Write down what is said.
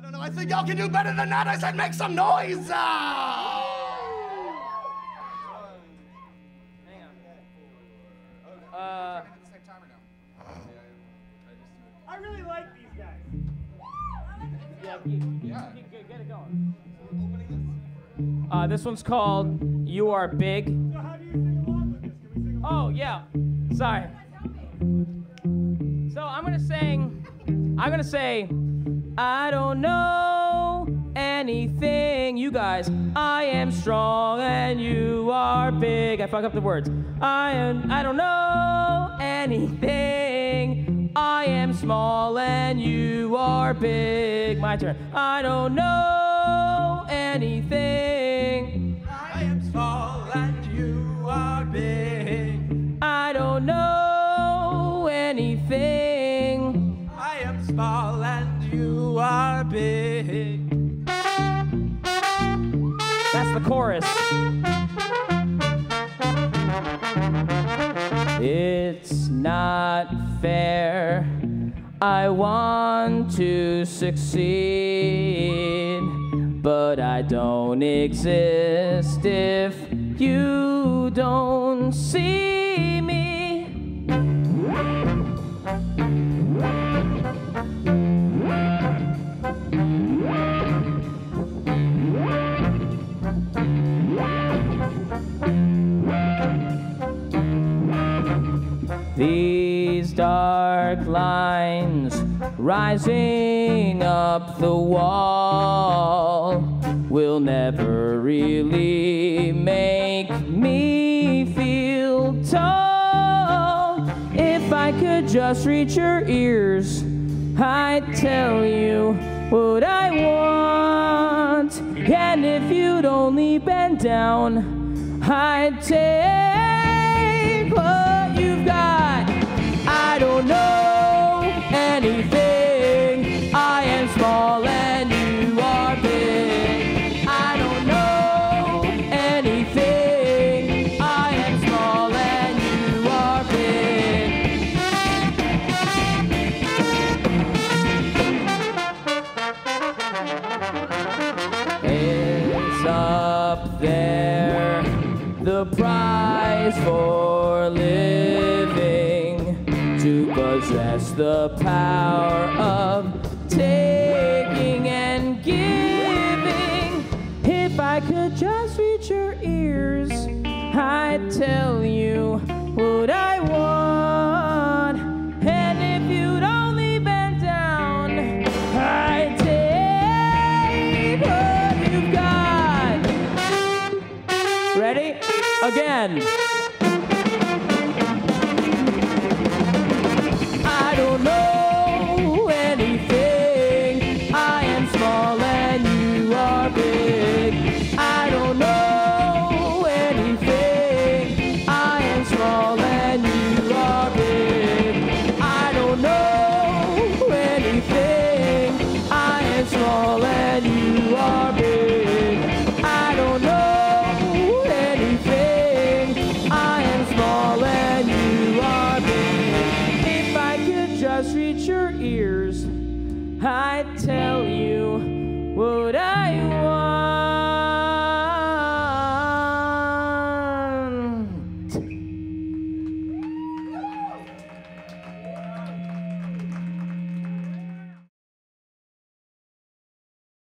I don't know, I think y'all can do better than that. I said make some noise! Hang on. I really like these guys. Yeah, get it going. This one's called You Are Big. So how do you sing along with this? Can we sing along? Oh, yeah. Sorry. So I'm gonna say, I don't know anything. You guys, I am strong and you are big. I fuck up the words. I don't know anything. I am small and you are big. My turn. I don't know anything. I am small and you are big. I don't know anything. Small and you are big. That's the chorus. It's not fair. I want to succeed, but I don't exist if you don't see me. These dark lines rising up the wall will never really make me feel tall. If I could just reach your ears, I'd tell you what I want. And if you'd only bend down, I'd take what you've got. I don't know anything. I am small and you are big. I don't know anything. I am small and you are big. It's up there, the prize for living, to possess the power of taking and giving. If I could just reach your ears, I'd tell you what I want. And if you'd only bend down, I'd take what you've got. Ready? Again.